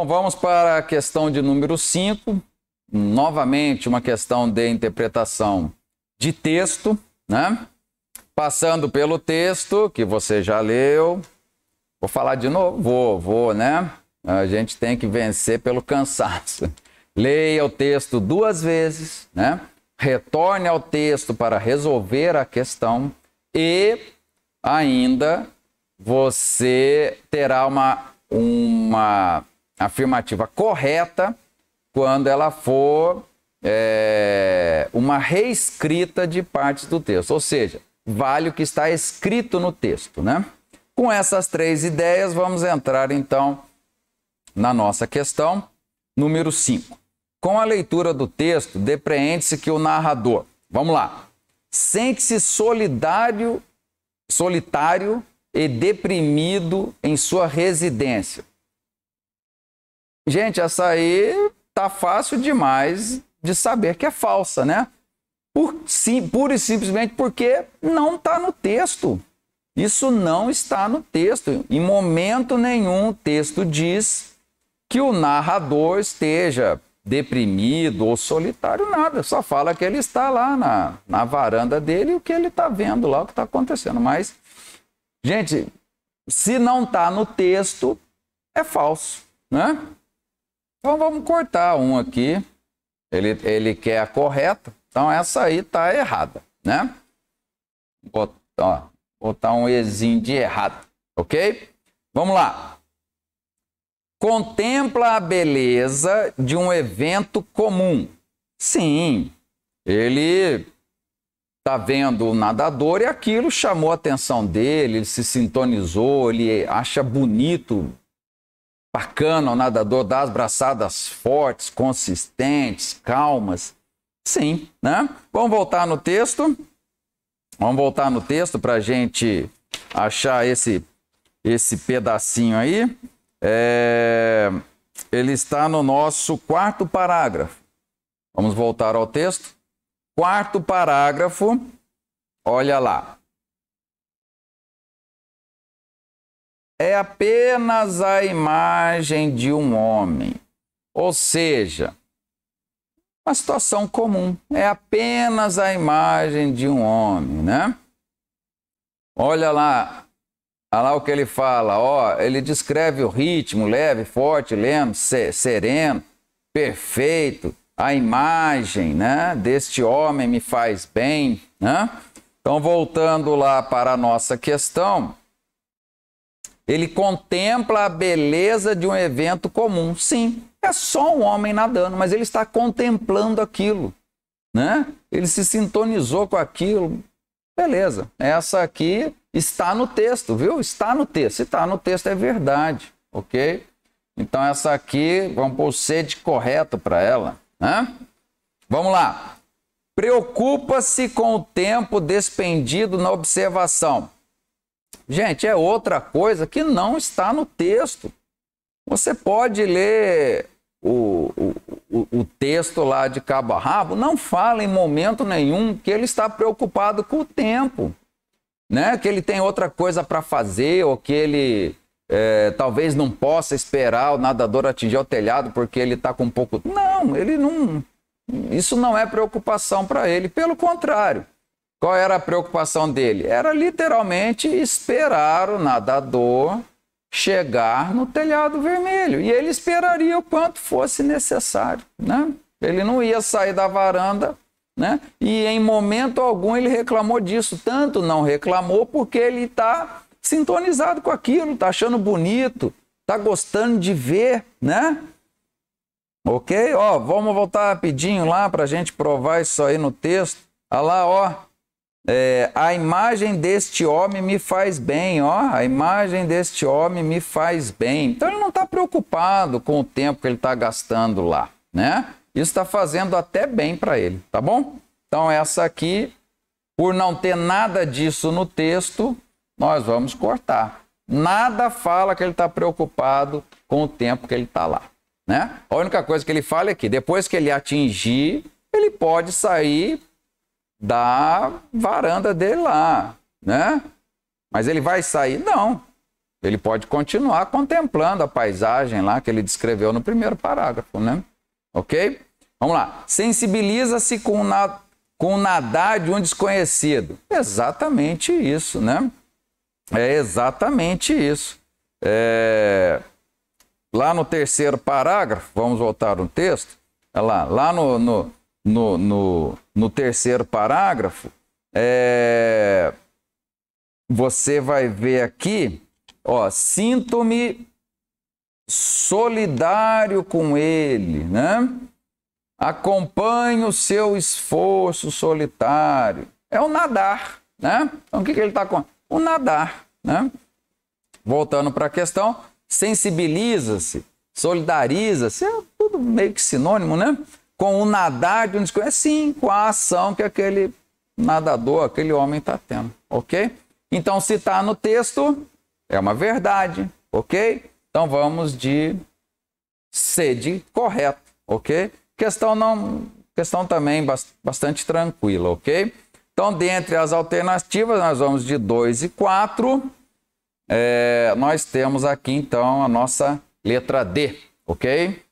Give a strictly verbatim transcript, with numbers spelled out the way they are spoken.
Bom, vamos para a questão de número cinco. Novamente, uma questão de interpretação de texto, né? Passando pelo texto que você já leu. Vou falar de novo? Vou, vou, né? A gente tem que vencer pelo cansaço. Leia o texto duas vezes, né? Retorne ao texto para resolver a questão e ainda você terá uma, uma afirmativa correta quando ela for é, uma reescrita de partes do texto, ou seja, vale o que está escrito no texto, né? Com essas três ideias, vamos entrar então na nossa questão número cinco. Com a leitura do texto, depreende-se que o narrador, vamos lá, sente-se solidário, solitário e deprimido em sua residência. Gente, essa aí tá fácil demais de saber que é falsa, né? Por, sim, pura e simplesmente porque não tá no texto. Isso não está no texto. Em momento nenhum o texto diz que o narrador esteja deprimido ou solitário, nada. Só fala que ele está lá na, na varanda dele e o que ele está vendo lá, o que está acontecendo. Mas, gente, se não está no texto, é falso, né? Então vamos cortar um aqui. Ele, ele quer a correta. Então essa aí está errada, né? Botar, ó, botar um ezinho de errado, ok? Vamos lá. Contempla a beleza de um evento comum. Sim, ele está vendo o nadador e aquilo chamou a atenção dele, ele se sintonizou, ele acha bonito, bacana o nadador, dá as braçadas fortes, consistentes, calmas. Sim, né? Vamos voltar no texto. Vamos voltar no texto para a gente achar esse, esse pedacinho aí. É, ele está no nosso quarto parágrafo. Vamos voltar ao texto. Quarto parágrafo, olha lá. É apenas a imagem de um homem. Ou seja, uma situação comum. É apenas a imagem de um homem, né? Olha lá. Olha lá o que ele fala, ó, ele descreve o ritmo, leve, forte, lento, sereno, perfeito, a imagem, né, deste homem me faz bem, né? Então, voltando lá para a nossa questão, ele contempla a beleza de um evento comum. Sim, é só um homem nadando, mas ele está contemplando aquilo, né? Ele se sintonizou com aquilo. Beleza, essa aqui está no texto, viu? Está no texto. Se está no texto é verdade, ok? Então essa aqui, vamos pôr o C de correto para ela, né? Vamos lá. Preocupa-se com o tempo despendido na observação. Gente, é outra coisa que não está no texto. Você pode ler o, o, o texto lá de cabo a rabo, não fala em momento nenhum que ele está preocupado com o tempo. Né? Que ele tem outra coisa para fazer ou que ele é, talvez não possa esperar o nadador atingir o telhado porque ele está com pouco... Não, ele não... Isso não é preocupação para ele. Pelo contrário, qual era a preocupação dele? Era literalmente esperar o nadador chegar no telhado vermelho. E ele esperaria o quanto fosse necessário, né? Ele não ia sair da varanda... Né? E em momento algum ele reclamou disso, tanto não reclamou porque ele está sintonizado com aquilo, está achando bonito, está gostando de ver, né? Ok? Ó, vamos voltar rapidinho lá para a gente provar isso aí no texto. Olha lá, ó, é, a imagem deste homem me faz bem, ó, a imagem deste homem me faz bem. Então ele não está preocupado com o tempo que ele está gastando lá, né? Isso está fazendo até bem para ele, tá bom? Então essa aqui, por não ter nada disso no texto, nós vamos cortar. Nada fala que ele está preocupado com o tempo que ele está lá, né? A única coisa que ele fala é que depois que ele atingir, ele pode sair da varanda dele lá, né? Mas ele vai sair? Não. Ele pode continuar contemplando a paisagem lá que ele descreveu no primeiro parágrafo, né? Ok? Vamos lá. Sensibiliza-se com, na... com nadar de um desconhecido. Exatamente isso, né? É exatamente isso. É... Lá no terceiro parágrafo, vamos voltar no texto. Olha lá, lá no, no, no, no, no terceiro parágrafo, é... você vai ver aqui, ó, sinto-me solidário com ele, né? Acompanho o seu esforço solitário. É o nadar, né? Então, o que, que ele está com? O nadar, né? Voltando para a questão, sensibiliza-se, solidariza-se, é tudo meio que sinônimo, né? Com o nadar de um desconhecido, sim, com a ação que aquele nadador, aquele homem está tendo, ok? Então, se está no texto, é uma verdade, ok? Então, vamos de C, de correto, ok? Questão, não, questão também bastante tranquila, ok? Então, dentre as alternativas, nós vamos de dois e quatro. É, nós temos aqui, então, a nossa letra D, ok?